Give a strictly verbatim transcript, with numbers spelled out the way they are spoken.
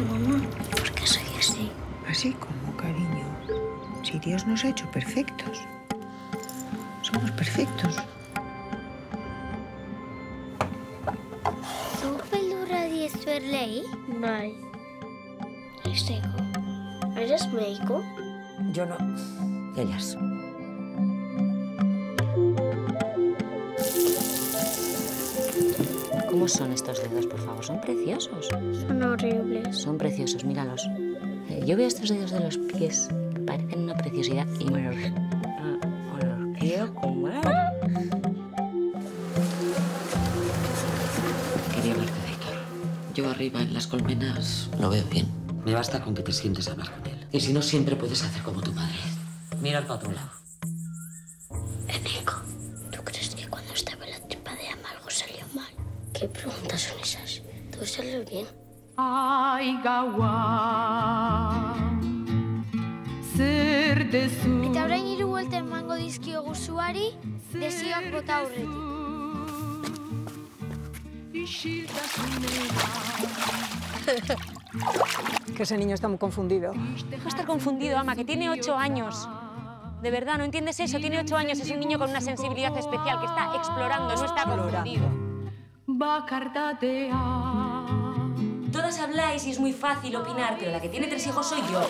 Pero mamá, ¿por qué soy así? Así como, cariño. Si Dios nos ha hecho perfectos. Somos perfectos. ¿Tú pelura de suerlei? No. ¿Eres médico? ¿Eres médico? Yo no. Ellas. ¿Cómo son estos dedos, por favor? Son preciosos. Son horribles. Son preciosos, míralos. Eh, yo veo estos dedos de los pies. Parecen una preciosidad. Y me los, ah, los quiero comer. Quería hablarte de Héctor. Yo arriba en las colmenas lo veo bien. Me basta con que te sientes a hablar con él. Y si no, siempre puedes hacer como tu madre. Mira para otro lado. Eneco, ¿tú crees que cuando estaba en la tripa de Ama algo salió mal? ¿Qué preguntas son esas? ¿Todo salió bien? Ay, gaua, zer dezu. Eta orain hiru buelta emango dizkio guzuari, desioak bota aurretik. Que ese niño está muy confundido. No va a estar confundido, Ama, que tiene ocho años. De verdad, ¿no entiendes eso? Tiene ocho años, es un niño con una sensibilidad especial que está explorando, no está confundido. Todas habláis y es muy fácil opinar, pero la que tiene tres hijos soy yo.